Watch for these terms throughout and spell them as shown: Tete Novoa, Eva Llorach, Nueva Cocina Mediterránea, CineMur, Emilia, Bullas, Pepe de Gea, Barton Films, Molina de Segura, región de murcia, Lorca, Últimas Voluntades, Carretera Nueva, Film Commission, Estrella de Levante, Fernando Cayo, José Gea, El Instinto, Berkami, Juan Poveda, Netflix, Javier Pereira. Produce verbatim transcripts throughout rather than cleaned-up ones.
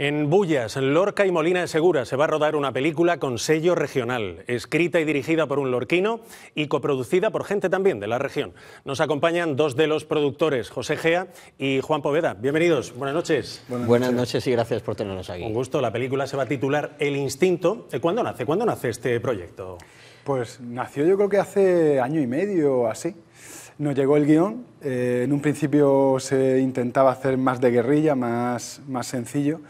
En Bullas, Lorca y Molina de Segura se va a rodar una película con sello regional, escrita y dirigida por un lorquino y coproducida por gente también de la región. Nos acompañan dos de los productores, José Gea y Juan Poveda. Bienvenidos, buenas noches. Buenas, buenas noches. noches y gracias por tenernos aquí. Un gusto. La película se va a titular El Instinto. ¿Cuándo nace? ¿Cuándo nace este proyecto? Pues nació yo creo que hace año y medio o así. Nos llegó el guión, eh, en un principio se intentaba hacer más de guerrilla, más, más sencillo,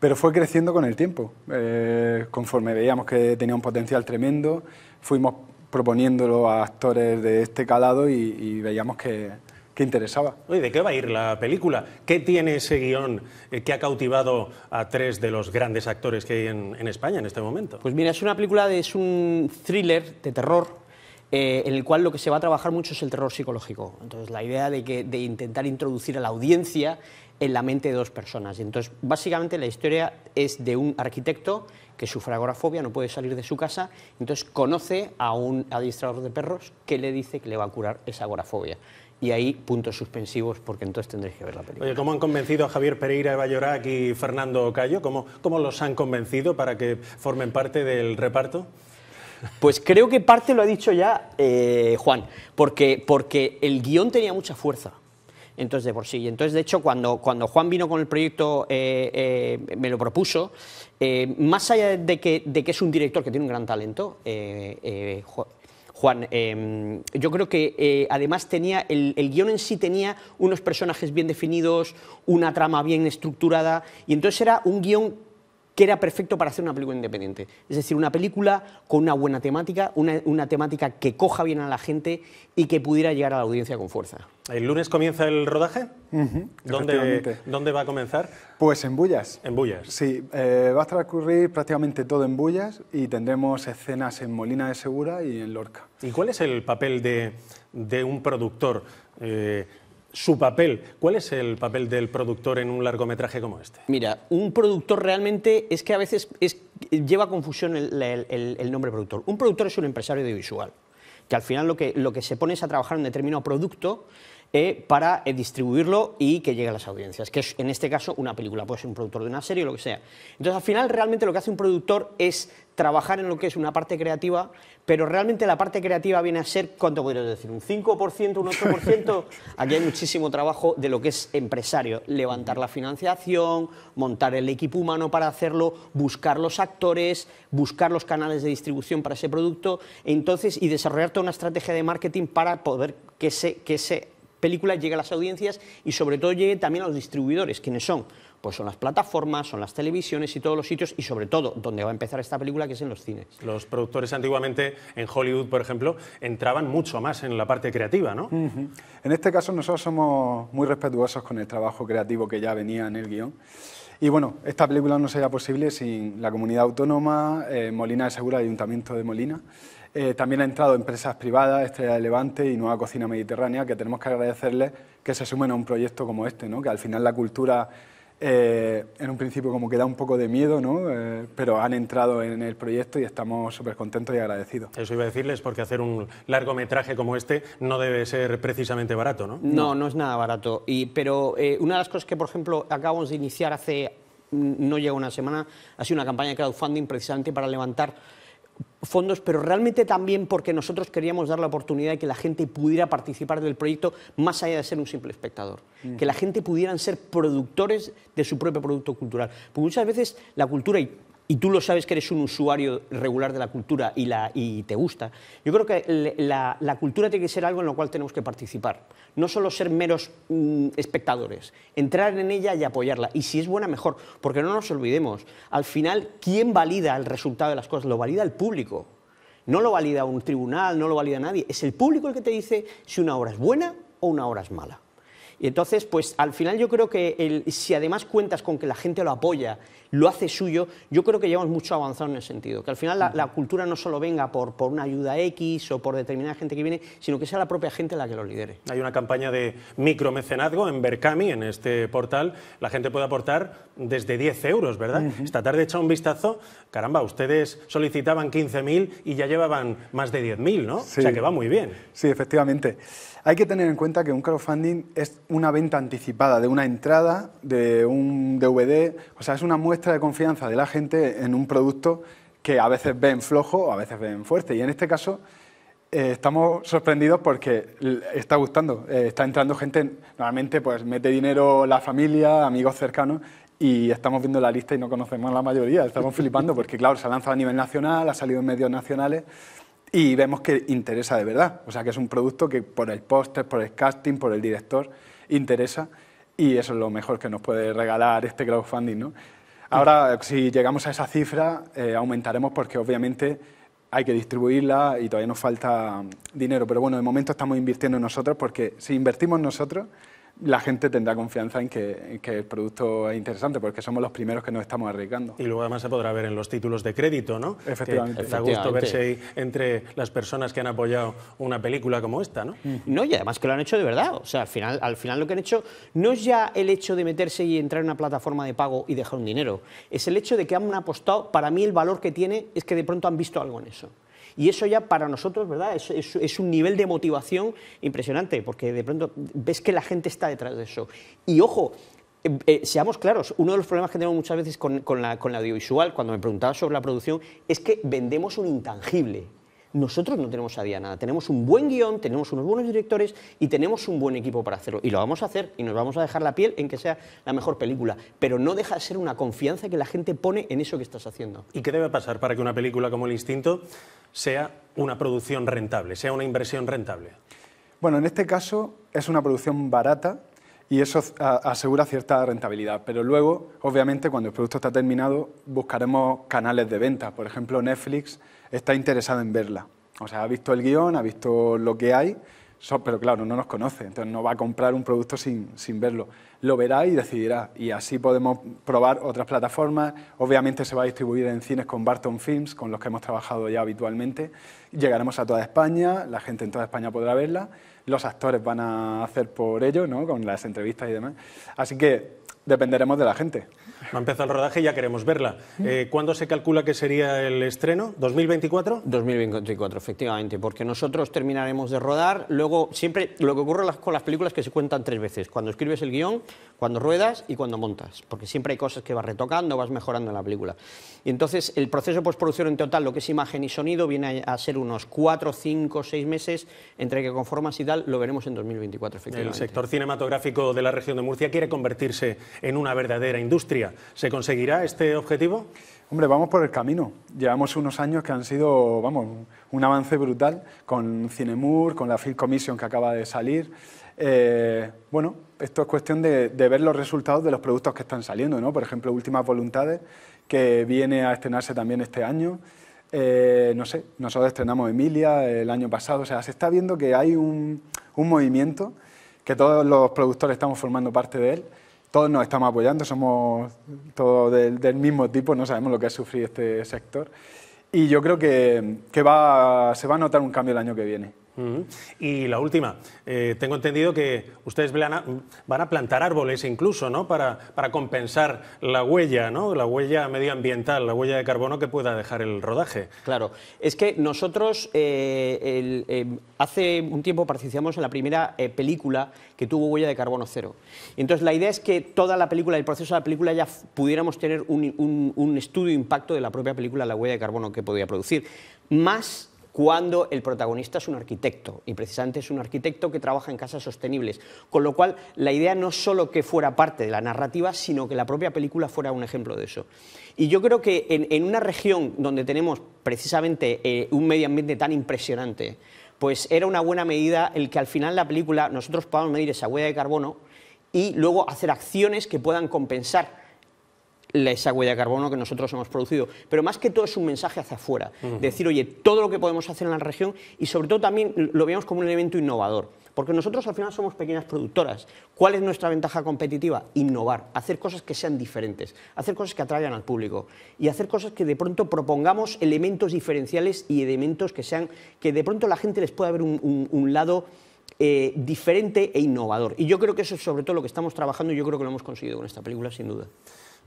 pero fue creciendo con el tiempo. Eh, conforme veíamos que tenía un potencial tremendo, fuimos proponiéndolo a actores de este calado y, y veíamos que, que interesaba. ¿Y de qué va a ir la película? ¿Qué tiene ese guión que ha cautivado a tres de los grandes actores que hay en, en España en este momento? Pues mira, es una película, de, es un thriller de terror, Eh, en el cual lo que se va a trabajar mucho es el terror psicológico. Entonces, la idea de, que, de intentar introducir a la audiencia en la mente de dos personas. Y entonces, básicamente, la historia es de un arquitecto que sufre agorafobia, no puede salir de su casa, entonces conoce a un adiestrador de perros que le dice que le va a curar esa agorafobia. Y ahí puntos suspensivos, porque entonces tendréis que ver la película. Oye, ¿cómo han convencido a Javier Pereira, Eva Llorach y Fernando Cayo? ¿Cómo, cómo los han convencido para que formen parte del reparto? Pues creo que parte lo ha dicho ya eh, Juan, porque, porque el guión tenía mucha fuerza, entonces de por sí. Entonces, de hecho, cuando, cuando Juan vino con el proyecto, eh, eh, me lo propuso, eh, más allá de que, de que es un director que tiene un gran talento, eh, eh, Juan, eh, yo creo que eh, además tenía, el, el guión en sí tenía unos personajes bien definidos, una trama bien estructurada, y entonces era un guión que era perfecto para hacer una película independiente. Es decir, una película con una buena temática, una, una temática que coja bien a la gente y que pudiera llegar a la audiencia con fuerza. ¿El lunes comienza el rodaje? Uh-huh, ¿Dónde, ¿Dónde va a comenzar? Pues en Bullas. En Bullas. Sí, eh, va a transcurrir prácticamente todo en Bullas y tendremos escenas en Molina de Segura y en Lorca. ¿Y cuál es el papel de, de un productor? Eh, Su papel. ¿Cuál es el papel del productor en un largometraje como este? Mira, un productor realmente es que a veces es, lleva confusión el, el, el nombre productor. Un productor es un empresario audiovisual, que al final lo que, lo que se pone es a trabajar en un determinado producto eh, para eh, distribuirlo y que llegue a las audiencias, que es en este caso una película, puede ser un productor de una serie o lo que sea. Entonces al final realmente lo que hace un productor es trabajar en lo que es una parte creativa, pero realmente la parte creativa viene a ser, ¿cuánto podrías decir? ¿Un cinco por ciento, un ocho por ciento? Aquí hay muchísimo trabajo de lo que es empresario, levantar la financiación, montar el equipo humano para hacerlo, buscar los actores, buscar los canales de distribución para ese producto, entonces, y desarrollar toda una estrategia de marketing para poder que ese, que ese película llegue a las audiencias y sobre todo llegue también a los distribuidores, ¿quiénes son? Pues son las plataformas, son las televisiones y todos los sitios, y sobre todo donde va a empezar esta película, que es en los cines. Los productores antiguamente en Hollywood, por ejemplo, entraban mucho más en la parte creativa, ¿no? Uh-huh. En este caso nosotros somos muy respetuosos con el trabajo creativo que ya venía en el guión. Y bueno, esta película no sería posible sin la comunidad autónoma, eh, Molina de Segura, Ayuntamiento de Molina. Eh, también han entrado empresas privadas, Estrella de Levante y Nueva Cocina Mediterránea, que tenemos que agradecerles que se sumen a un proyecto como este, ¿no? Que al final la cultura... Eh, en un principio como que da un poco de miedo, ¿no? Eh, pero han entrado en el proyecto y estamos súper contentos y agradecidos. Eso iba a decirles, porque hacer un largometraje como este no debe ser precisamente barato, ¿no? No, no es nada barato. Y, pero eh, una de las cosas que, por ejemplo, acabamos de iniciar hace no llega una semana, ha sido una campaña de crowdfunding precisamente para levantar fondos, pero realmente también porque nosotros queríamos dar la oportunidad de que la gente pudiera participar del proyecto más allá de ser un simple espectador, mm. que la gente pudieran ser productores de su propio producto cultural. Porque muchas veces la cultura, y, y tú lo sabes que eres un usuario regular de la cultura y, la, y te gusta, yo creo que la, la cultura tiene que ser algo en lo cual tenemos que participar, no solo ser meros mmm, espectadores, entrar en ella y apoyarla, y si es buena mejor, porque no nos olvidemos, al final, ¿quién valida el resultado de las cosas? Lo valida el público, no lo valida un tribunal, no lo valida nadie, es el público el que te dice si una obra es buena o una obra es mala. Y entonces, pues al final yo creo que el, si además cuentas con que la gente lo apoya, lo hace suyo, yo creo que llevamos mucho avanzado en el sentido, que al final la, la cultura no solo venga por, por una ayuda X o por determinada gente que viene, sino que sea la propia gente la que lo lidere. Hay una campaña de micromecenazgo en Berkami, en este portal, la gente puede aportar desde diez euros, ¿verdad? Uh-huh. Esta tarde he echado un vistazo, caramba, ustedes solicitaban quince mil y ya llevaban más de diez mil, ¿no? Sí. O sea que va muy bien. Sí, efectivamente. Hay que tener en cuenta que un crowdfunding es una venta anticipada de una entrada, de un D V D, o sea, es una muestra de confianza de la gente en un producto que a veces ven flojo, a veces ven fuerte, y en este caso eh, estamos sorprendidos porque está gustando, eh, está entrando gente, normalmente pues mete dinero la familia, amigos cercanos, y estamos viendo la lista y no conocemos a la mayoría, estamos flipando porque claro, se ha lanzado a nivel nacional, ha salido en medios nacionales, y vemos que interesa de verdad, o sea que es un producto que por el póster, por el casting, por el director, interesa, y eso es lo mejor que nos puede regalar este crowdfunding, ¿no? Ahora, si llegamos a esa cifra, eh, aumentaremos porque obviamente hay que distribuirla y todavía nos falta dinero, pero bueno, de momento estamos invirtiendo nosotros porque si invertimos nosotros, la gente tendrá confianza en que, en que el producto es interesante, porque somos los primeros que nos estamos arriesgando. Y luego además se podrá ver en los títulos de crédito, ¿no? Efectivamente. Da gusto verse ahí entre las personas que han apoyado una película como esta, ¿no? No, y además que lo han hecho de verdad. O sea, al final, al final lo que han hecho no es ya el hecho de meterse y entrar en una plataforma de pago y dejar un dinero, es el hecho de que han apostado, para mí el valor que tiene es que de pronto han visto algo en eso. Y eso ya para nosotros, ¿verdad? Es, es, es un nivel de motivación impresionante, porque de pronto ves que la gente está detrás de eso. Y ojo, eh, eh, seamos claros, uno de los problemas que tenemos muchas veces con, con, la, con la audiovisual, cuando me preguntabas sobre la producción, es que vendemos un intangible. Nosotros no tenemos a día nada, tenemos un buen guión, tenemos unos buenos directores y tenemos un buen equipo para hacerlo. Y lo vamos a hacer y nos vamos a dejar la piel en que sea la mejor película, pero no deja de ser una confianza que la gente pone en eso que estás haciendo. ¿Y qué debe pasar para que una película como El Instinto sea una producción rentable, sea una inversión rentable? Bueno, en este caso es una producción barata y eso asegura cierta rentabilidad, pero luego, obviamente, cuando el producto está terminado, buscaremos canales de venta. Por ejemplo, Netflix está interesado en verla. O sea, ha visto el guión, ha visto lo que hay, pero claro, no nos conoce, entonces no va a comprar un producto sin, sin verlo. Lo verá y decidirá, y así podemos probar otras plataformas. Obviamente se va a distribuir en cines con Barton Films, con los que hemos trabajado ya habitualmente. Llegaremos a toda España, la gente en toda España podrá verla, los actores van a hacer por ello, ¿no?, con las entrevistas y demás. Así que dependeremos de la gente. Ha empezado el rodaje y ya queremos verla. Eh, ¿Cuándo se calcula que sería el estreno? ¿dos mil veinticuatro? dos mil veinticuatro, efectivamente, porque nosotros terminaremos de rodar. Luego, siempre lo que ocurre con las películas es que se cuentan tres veces. Cuando escribes el guión, cuando ruedas y cuando montas. Porque siempre hay cosas que vas retocando, vas mejorando en la película. Y entonces, el proceso de postproducción en total, lo que es imagen y sonido, viene a ser unos cuatro, cinco, seis meses. Entre que conformas y tal, lo veremos en dos mil veinticuatro, efectivamente. El sector cinematográfico de la región de Murcia quiere convertirse en una verdadera industria. ¿Se conseguirá este objetivo? Hombre, vamos por el camino. Llevamos unos años que han sido, vamos, un avance brutal con CineMur, con la Film Commission que acaba de salir. Eh, bueno, esto es cuestión de, de ver los resultados de los productos que están saliendo, ¿no? Por ejemplo, Últimas Voluntades, que viene a estrenarse también este año. Eh, no sé, nosotros estrenamos Emilia el año pasado. O sea, se está viendo que hay un, un movimiento, que todos los productores estamos formando parte de él. Todos nos estamos apoyando, somos todos del, del mismo tipo, no sabemos lo que es sufrir este sector. Y yo creo que, que va, se va a notar un cambio el año que viene. Uh-huh. Y la última, eh, tengo entendido que ustedes van a, van a plantar árboles incluso, ¿no?, para, para compensar la huella, ¿no?, la huella medioambiental, la huella de carbono que pueda dejar el rodaje. Claro, es que nosotros eh, el, eh, hace un tiempo participamos en la primera eh, película que tuvo huella de carbono cero. Entonces la idea es que toda la película, el proceso de la película, ya pudiéramos tener un, un, un estudio impacto de la propia película, la huella de carbono que podía producir, más cuando el protagonista es un arquitecto, y precisamente es un arquitecto que trabaja en casas sostenibles, con lo cual la idea no es solo que fuera parte de la narrativa, sino que la propia película fuera un ejemplo de eso. Y yo creo que en, en una región donde tenemos precisamente eh, un medio ambiente tan impresionante, pues era una buena medida el que al final la película nosotros podamos medir esa huella de carbono y luego hacer acciones que puedan compensar esa huella de carbono que nosotros hemos producido. Pero más que todo es un mensaje hacia afuera, uh-huh. decir, oye, todo lo que podemos hacer en la región, y sobre todo también lo veamos como un elemento innovador, porque nosotros al final somos pequeñas productoras. ¿Cuál es nuestra ventaja competitiva? Innovar, hacer cosas que sean diferentes, hacer cosas que atraigan al público y hacer cosas que de pronto propongamos elementos diferenciales y elementos que sean, que de pronto la gente les pueda ver un, un, un lado Eh, diferente e innovador. Y yo creo que eso es sobre todo lo que estamos trabajando y yo creo que lo hemos conseguido con esta película, sin duda.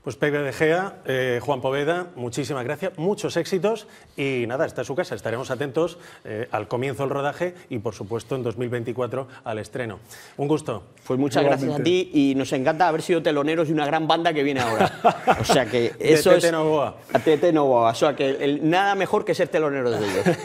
Pues Pepe de Gea, eh, Juan Poveda, muchísimas gracias, muchos éxitos y nada, está en su casa, estaremos atentos eh, al comienzo del rodaje y por supuesto en dos mil veinticuatro al estreno. Un gusto. Pues muchas Igualmente. gracias a ti y nos encanta haber sido teloneros de una gran banda que viene ahora. O sea que eso de Tete Novoa. es... Tete Novoa. Tete Novoa, o sea que el, nada mejor que ser telonero de ellos.